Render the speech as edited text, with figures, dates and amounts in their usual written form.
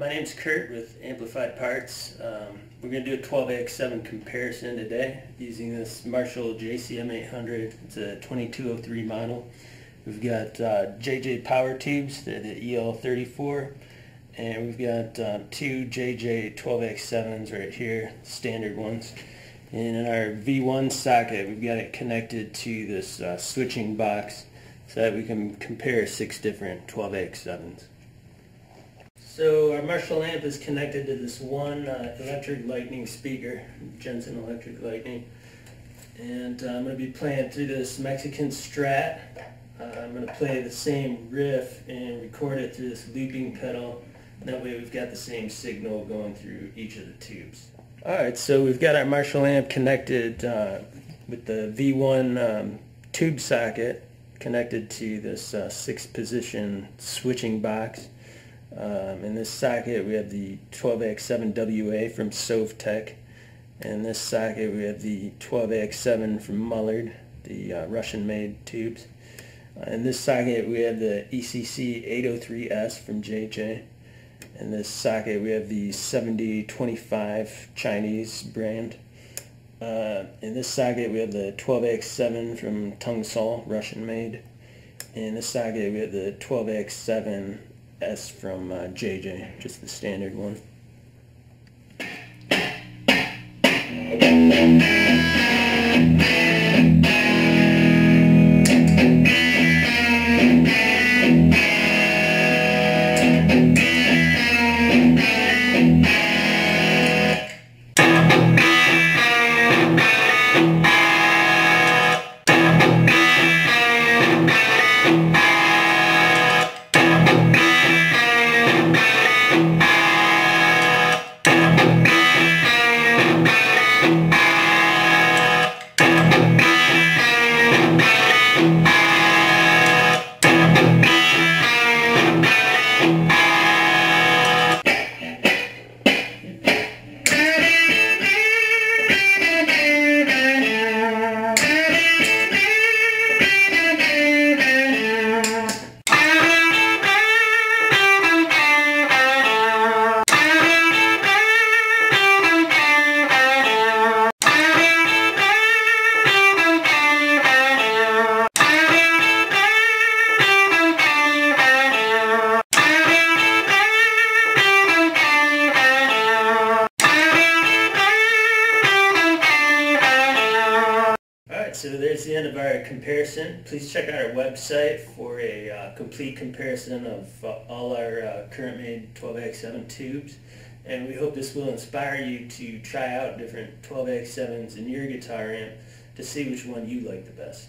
My name's Kurt with Amplified Parts. We're going to do a 12AX7 comparison today using this Marshall JCM800. It's a 2203 model. We've got JJ power tubes, they're the EL34, and we've got two JJ 12AX7s right here, standard ones. And in our V1 socket, we've got it connected to this switching box so that we can compare 6 different 12AX7s. So our Marshall amp is connected to this one Electric Lightning speaker, Jensen Electric Lightning. And I'm going to be playing through this Mexican Strat. I'm going to play the same riff and record it through this looping pedal. That way we've got the same signal going through each of the tubes. Alright, so we've got our Marshall amp connected with the V1 tube socket connected to this 6-position switching box. In this socket we have the 12AX7WA from Sovtek, and in this socket we have the 12AX7 from Mullard, the Russian-made tubes. In this socket we have the ECC803S from JJ. In this socket we have the 7025 Chinese brand. In this socket we have the 12AX7 from Tung, Russian-made. In this socket we have the 12AX7S from JJ, just the standard one. So there's the end of our comparison. Please check out our website for a complete comparison of all our current made 12AX7 tubes. And we hope this will inspire you to try out different 12AX7s in your guitar amp to see which one you like the best.